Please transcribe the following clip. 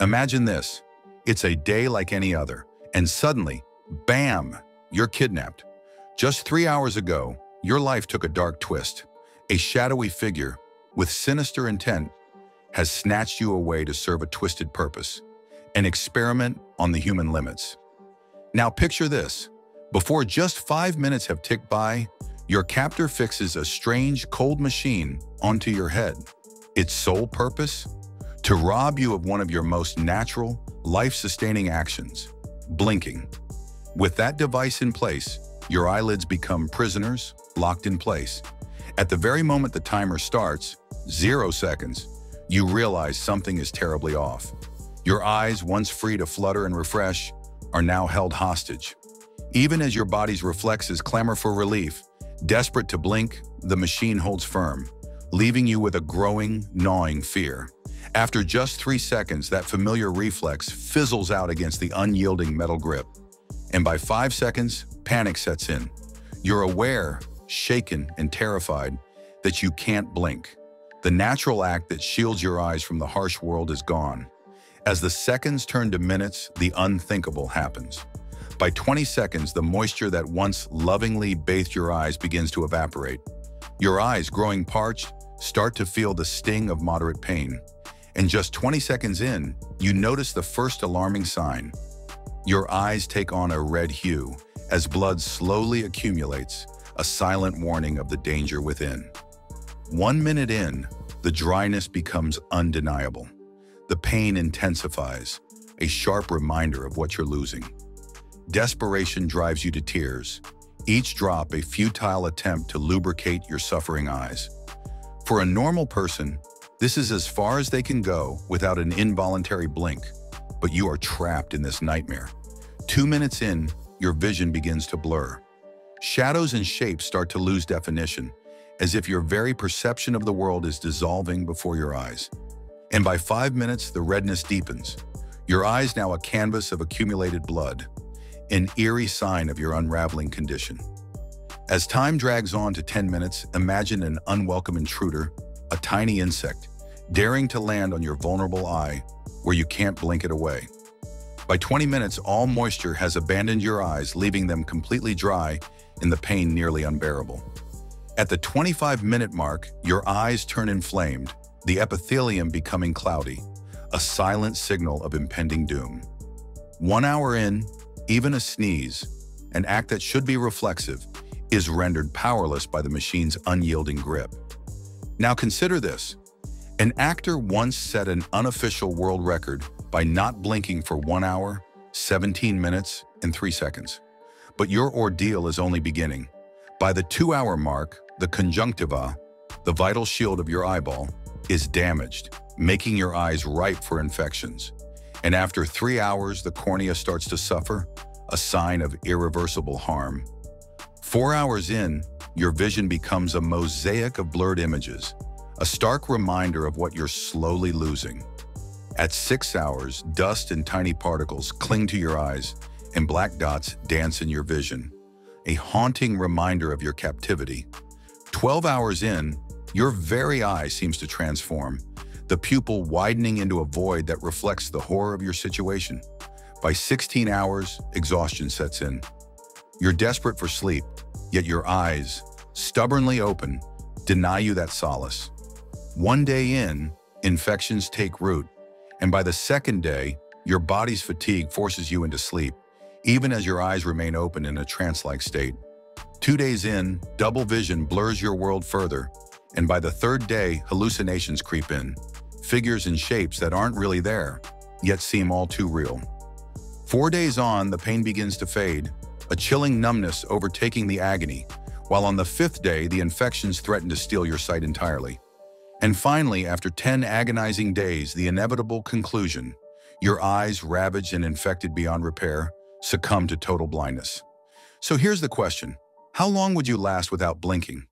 Imagine this. It's a day like any other, and suddenly, bam, you're kidnapped. Just 3 hours ago, your life took a dark twist. A shadowy figure, with sinister intent, has snatched you away to serve a twisted purpose, an experiment on the human limits. Now picture this. Before just 5 minutes have ticked by, your captor fixes a strange, cold machine onto your head. Its sole purpose? To rob you of one of your most natural, life-sustaining actions, blinking. With that device in place, your eyelids become prisoners, locked in place. At the very moment the timer starts, 0 seconds, you realize something is terribly off. Your eyes, once free to flutter and refresh, are now held hostage. Even as your body's reflexes clamor for relief, desperate to blink, the machine holds firm, leaving you with a growing, gnawing fear. After just 3 seconds, that familiar reflex fizzles out against the unyielding metal grip. And by 5 seconds, panic sets in. You're aware, shaken and terrified, that you can't blink. The natural act that shields your eyes from the harsh world is gone. As the seconds turn to minutes, the unthinkable happens. By 20 seconds, the moisture that once lovingly bathed your eyes begins to evaporate. Your eyes, growing parched, start to feel the sting of moderate pain. And just 20 seconds in, you notice the first alarming sign. Your eyes take on a red hue as blood slowly accumulates, a silent warning of the danger within. 1 minute in, the dryness becomes undeniable. The pain intensifies, a sharp reminder of what you're losing. Desperation drives you to tears, each drop a futile attempt to lubricate your suffering eyes. For a normal person, this is as far as they can go without an involuntary blink, but you are trapped in this nightmare. 2 minutes in, your vision begins to blur. Shadows and shapes start to lose definition, as if your very perception of the world is dissolving before your eyes. And by 5 minutes, the redness deepens, your eyes now a canvas of accumulated blood, an eerie sign of your unraveling condition. As time drags on to 10 minutes, imagine an unwelcome intruder, a tiny insect, daring to land on your vulnerable eye where you can't blink it away. By 20 minutes, all moisture has abandoned your eyes, leaving them completely dry and the pain nearly unbearable. At the 25-minute mark, your eyes turn inflamed, the epithelium becoming cloudy, a silent signal of impending doom. 1 hour in, even a sneeze, an act that should be reflexive, is rendered powerless by the machine's unyielding grip. Now consider this. An actor once set an unofficial world record by not blinking for 1 hour, 17 minutes, and 3 seconds. But your ordeal is only beginning. By the 2 hour mark, the conjunctiva, the vital shield of your eyeball, is damaged, making your eyes ripe for infections. And after 3 hours, the cornea starts to suffer, a sign of irreversible harm. 4 hours in, your vision becomes a mosaic of blurred images, a stark reminder of what you're slowly losing. At 6 hours, dust and tiny particles cling to your eyes, and black dots dance in your vision, a haunting reminder of your captivity. 12 hours in, your very eye seems to transform, the pupil widening into a void that reflects the horror of your situation. By 16 hours, exhaustion sets in. You're desperate for sleep, yet your eyes, stubbornly open, deny you that solace. 1 day in, infections take root, and by the second day, your body's fatigue forces you into sleep, even as your eyes remain open in a trance-like state. 2 days in, double vision blurs your world further, and by the third day, hallucinations creep in. Figures and shapes that aren't really there, yet seem all too real. 4 days on, the pain begins to fade, a chilling numbness overtaking the agony, while on the 5th day, the infections threaten to steal your sight entirely. And finally, after 10 agonizing days, the inevitable conclusion, your eyes, ravaged and infected beyond repair, succumb to total blindness. So here's the question, how long would you last without blinking?